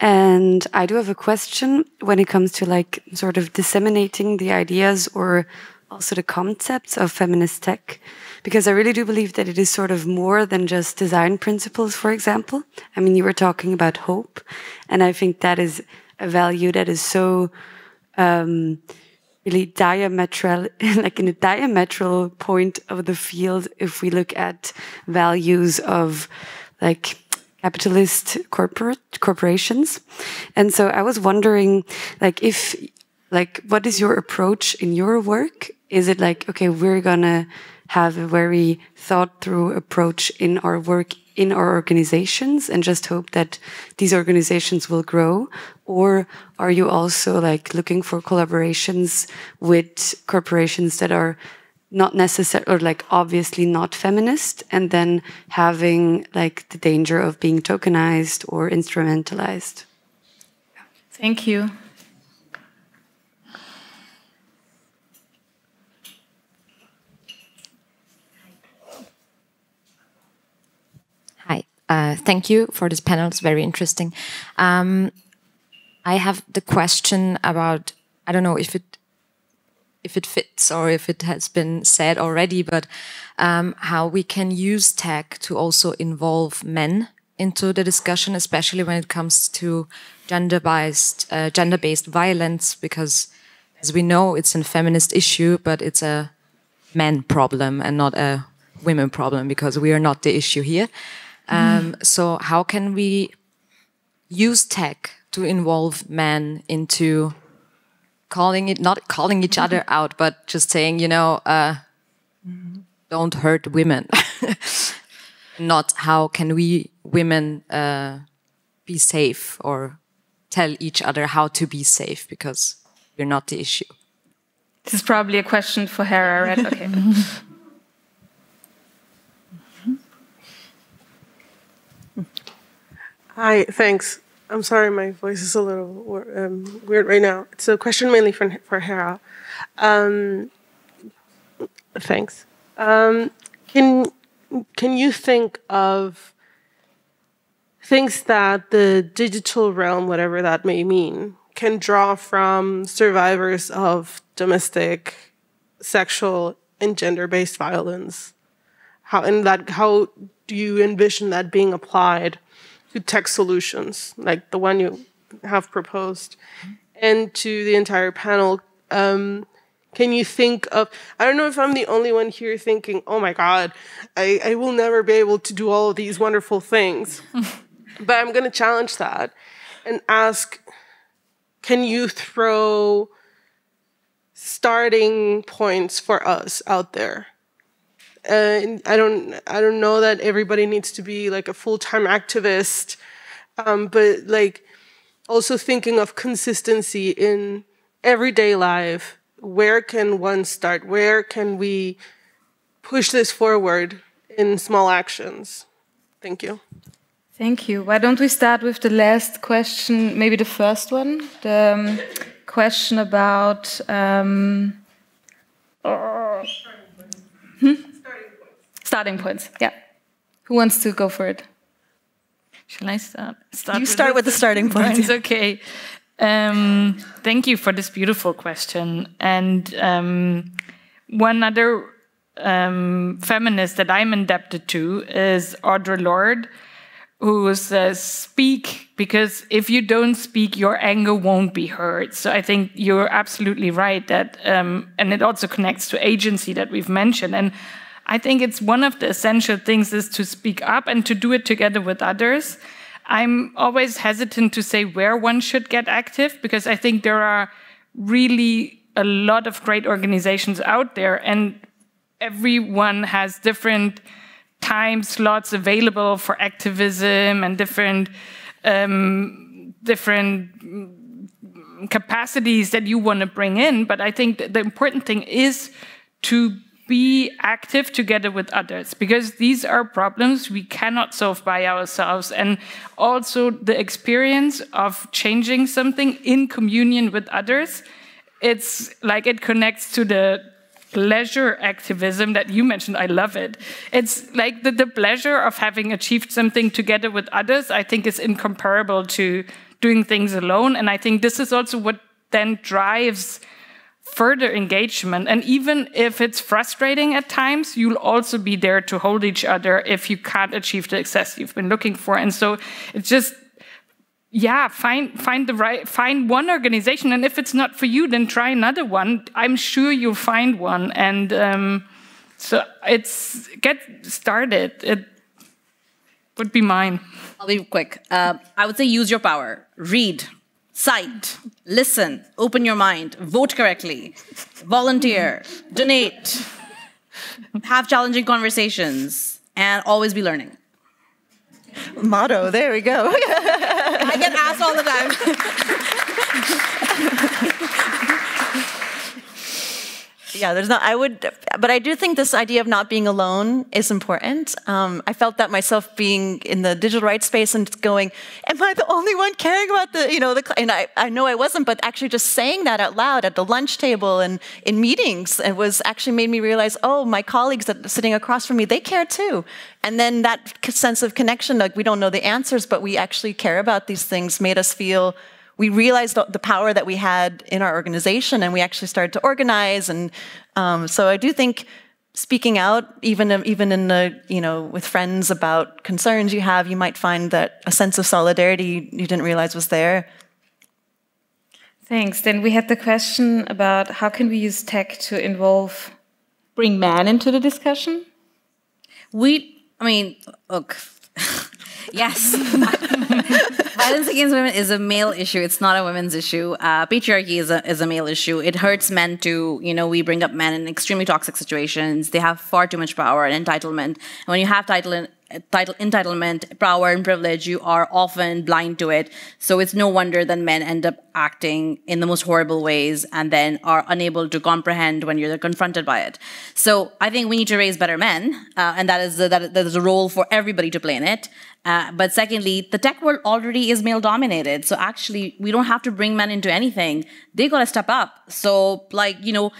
And I do have a question when it comes to like sort of disseminating the ideas or also the concepts of feminist tech, because I really do believe that it is sort of more than just design principles, for example. I mean, you were talking about hope, and I think that is a value that is so um, really diametral, like in a diametral point of the field if we look at values of like capitalist corporate corporations. And so I was wondering, like, if, like, what is your approach in your work? Is it like, okay, we're gonna have a very thought through approach in our work, in our organizations, and just hope that these organizations will grow? Or are you also like looking for collaborations with corporations that are not necessary, or like obviously not feminist, and then having like the danger of being tokenized or instrumentalized? Yeah. Thank you. Hi. Uh, thank you for this panel. It's very interesting. Um, I have the question about, I don't know if it if it fits or if it has been said already, but um, how we can use tech to also involve men into the discussion, especially when it comes to gender-based uh, gender-based violence, because as we know, it's a feminist issue, but it's a men problem and not a women problem, because we are not the issue here. Um, mm. So how can we use tech to involve men into calling it, not calling each other out, but just saying, you know, uh, don't hurt women. Not how can we women uh, be safe or tell each other how to be safe, because we're not the issue. This is probably a question for Hera, right? Okay. Hi, thanks. I'm sorry, my voice is a little um, weird right now. It's a question mainly for, for Hera. Um, thanks. Um, can can you think of things that the digital realm, whatever that may mean, can draw from survivors of domestic, sexual, and gender-based violence? How and that how do you envision that being applied to tech solutions, like the one you have proposed? And to the entire panel, um, can you think of, I don't know if I'm the only one here thinking, oh my God, I, I will never be able to do all of these wonderful things. But I'm going to challenge that and ask, can you throw starting points for us out there? Uh, I don't, I don't know that everybody needs to be like a full-time activist, um, but like also thinking of consistency in everyday life. Where can one start? Where can we push this forward in small actions? Thank you. Thank you. Why don't we start with the last question, maybe the first one, the um, question about... Um, oh. hmm? Starting points, yeah. Who wants to go for it? Shall I start? start you with start it? with the starting points. Okay. Um, thank you for this beautiful question. And um, one other um, feminist that I'm indebted to is Audre Lorde, who says, speak, because if you don't speak, your anger won't be heard. So I think you're absolutely right that, um, and it also connects to agency that we've mentioned. And I think it's one of the essential things is to speak up and to do it together with others. I'm always hesitant to say where one should get active, because I think there are really a lot of great organizations out there, and everyone has different time slots available for activism and different, um, different capacities that you want to bring in. But I think the important thing is to be active together with others, because these are problems we cannot solve by ourselves. And also the experience of changing something in communion with others, it's like it connects to the pleasure activism that you mentioned. I love it. It's like the, the pleasure of having achieved something together with others, I think, is incomparable to doing things alone. And I think this is also what then drives further engagement. And even if it's frustrating at times, you'll also be there to hold each other if you can't achieve the success you've been looking for. And so it's just, yeah, find find the right, find one organization. And if it's not for you, then try another one. I'm sure you'll find one. And um, so it's, get started. It would be mine. I'll be quick. Uh, I would say use your power. Read. Cite, listen, open your mind, vote correctly, volunteer, donate, have challenging conversations, and always be learning. Motto, there we go. I get asked all the time. Yeah, there's not, I would, but I do think this idea of not being alone is important. Um, I felt that myself being in the digital rights space and going, am I the only one caring about the, you know, the, and I, I know I wasn't, but actually just saying that out loud at the lunch table and in meetings, it was actually made me realize, oh, my colleagues that are sitting across from me, they care too. And then that sense of connection, like we don't know the answers, but we actually care about these things, made us feel, we realized the power that we had in our organization, and we actually started to organize. And um, so I do think speaking out, even even in the, you know, with friends about concerns you have, you might find that a sense of solidarity you didn't realize was there. Thanks. Then we had the question about how can we use tech to involve, bring men into the discussion? We, I mean, look. Yes. Violence against women is a male issue. It's not a women's issue. Uh, patriarchy is a, is a male issue. It hurts men too. You know, we bring up men in extremely toxic situations. They have far too much power and entitlement. And when you have title and title entitlement, power and privilege, you are often blind to it. So it's no wonder that men end up acting in the most horrible ways and then are unable to comprehend when you're confronted by it. So I think we need to raise better men, uh, and that is a, that, that is a role for everybody to play in it. Uh, but secondly, the tech world already is male dominated. So actually, we don't have to bring men into anything. They got to step up. So like, you know,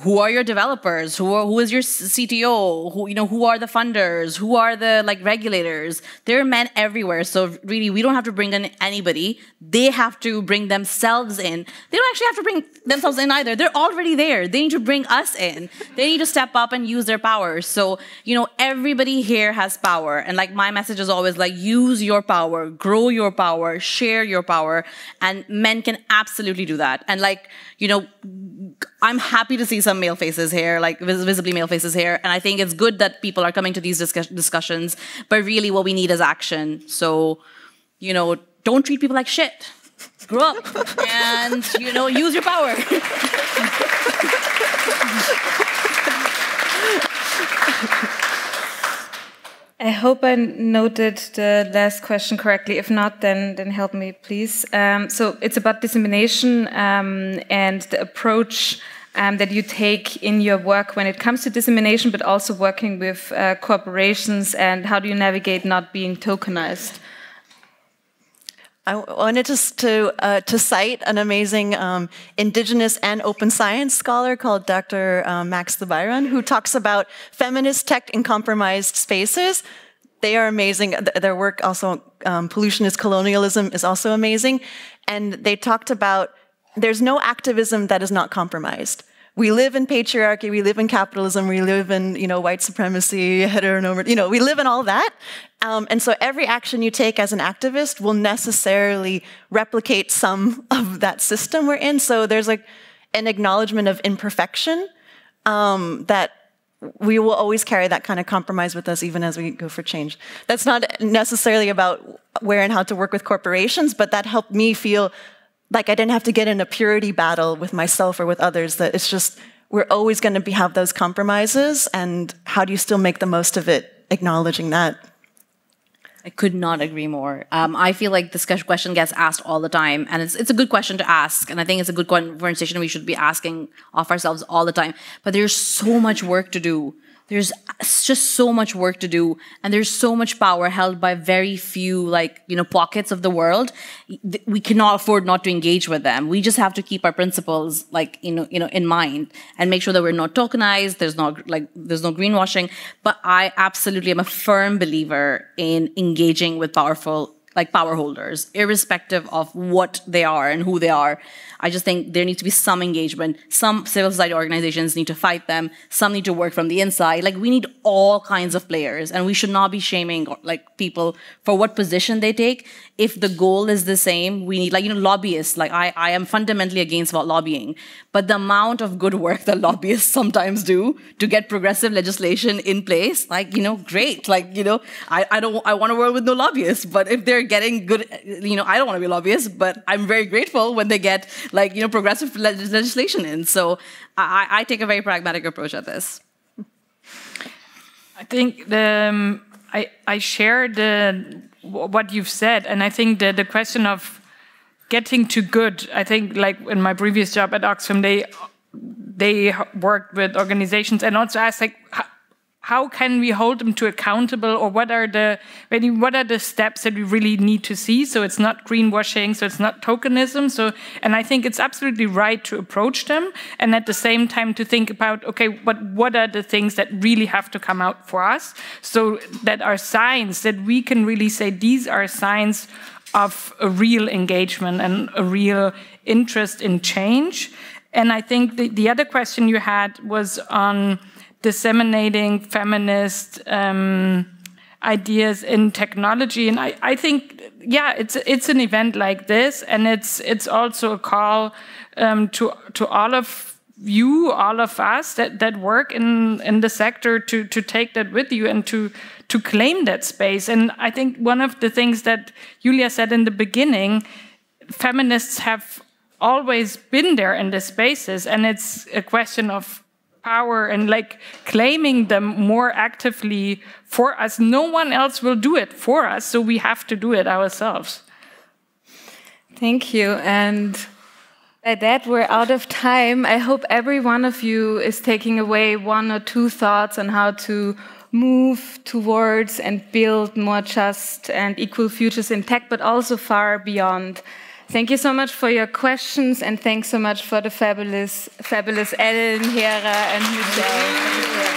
who are your developers? Who are, who is your C T O? Who, you know, who are the funders? Who are the like regulators? There are men everywhere. So really, we don't have to bring in anybody. They have to bring themselves in. They don't actually have to bring themselves in either. They're already there. They need to bring us in. They need to step up and use their power. So, you know, everybody here has power. And like my message is always like, use your power, grow your power, share your power. And men can absolutely do that. And like, you know, I'm happy to see some male faces here, like vis visibly male faces here. And I think it's good that people are coming to these discuss discussions. But really what we need is action. So, you know, don't treat people like shit. Grow up and, you know, use your power. I hope I noted the last question correctly. If not, then then help me, please. Um, so it's about dissemination um, and the approach um, that you take in your work when it comes to dissemination, but also working with uh, corporations, and how do you navigate not being tokenized? I wanted just to, uh, to cite an amazing um, indigenous and open science scholar called Doctor Uh, Max de Byron, who talks about feminist tech in compromised spaces. They are amazing. Their work also, um, Pollution is Colonialism, is also amazing. And they talked about there's no activism that is not compromised. We live in patriarchy, we live in capitalism, we live in, you know, white supremacy, heteronormativity, you know, we live in all that. Um, and so every action you take as an activist will necessarily replicate some of that system we're in. So there's like an acknowledgement of imperfection, um, that we will always carry that kind of compromise with us even as we go for change. That's not necessarily about where and how to work with corporations, but that helped me feel like I didn't have to get in a purity battle with myself or with others, that it's just, we're always going to be, have those compromises, and how do you still make the most of it, acknowledging that? I could not agree more. Um, I feel like this question gets asked all the time, and it's, it's a good question to ask, and I think it's a good conversation we should be asking of ourselves all the time. But there's so much work to do. There's just so much work to do, and there's so much power held by very few, like, you know, pockets of the world. We cannot afford not to engage with them. We just have to keep our principles, like, you know, you know, in mind, and make sure that we're not tokenized. There's not like there's no greenwashing. But I absolutely am a firm believer in engaging with powerful, like power holders, irrespective of what they are and who they are. I just think there needs to be some engagement. Some civil society organizations need to fight them. Some need to work from the inside. Like, we need all kinds of players, and we should not be shaming like people for what position they take. If the goal is the same, we need, like, you know, lobbyists. Like, I, I am fundamentally against lobbying, but the amount of good work that lobbyists sometimes do to get progressive legislation in place, like, you know, great. Like, you know, I, I don't, I want a world with no lobbyists, but if they're getting good, you know, I don't want to be a lobbyist, but I'm very grateful when they get, like, you know, progressive le legislation in. So I, I take a very pragmatic approach at this. I think the, um, I, I share the, what you've said. And I think that the question of getting to good, I think, like in my previous job at Oxfam, they they worked with organizations, and also asked, like, how can we hold them to accountable, or what are the what are the steps that we really need to see? So it's not greenwashing, so it's not tokenism. So, and I think it's absolutely right to approach them, and at the same time to think about, okay, but what are the things that really have to come out for us, so that are signs that we can really say these are signs of a real engagement and a real interest in change. And I think the, the other question you had was on disseminating feminist um, ideas in technology, and I, I think, yeah, it's it's an event like this, and it's it's also a call um, to to all of you, all of us that that work in in the sector, to to take that with you and to to claim that space. And I think one of the things that Julia said in the beginning, feminists have always been there in the spaces, and it's a question of power and like claiming them more actively for us. No one else will do it for us, so we have to do it ourselves. Thank you. And by that, we're out of time. I hope every one of you is taking away one or two thoughts on how to move towards and build more just and equal futures in tech, but also far beyond. Thank you so much for your questions, and thanks so much for the fabulous, fabulous Ellen, Hera, and Michelle.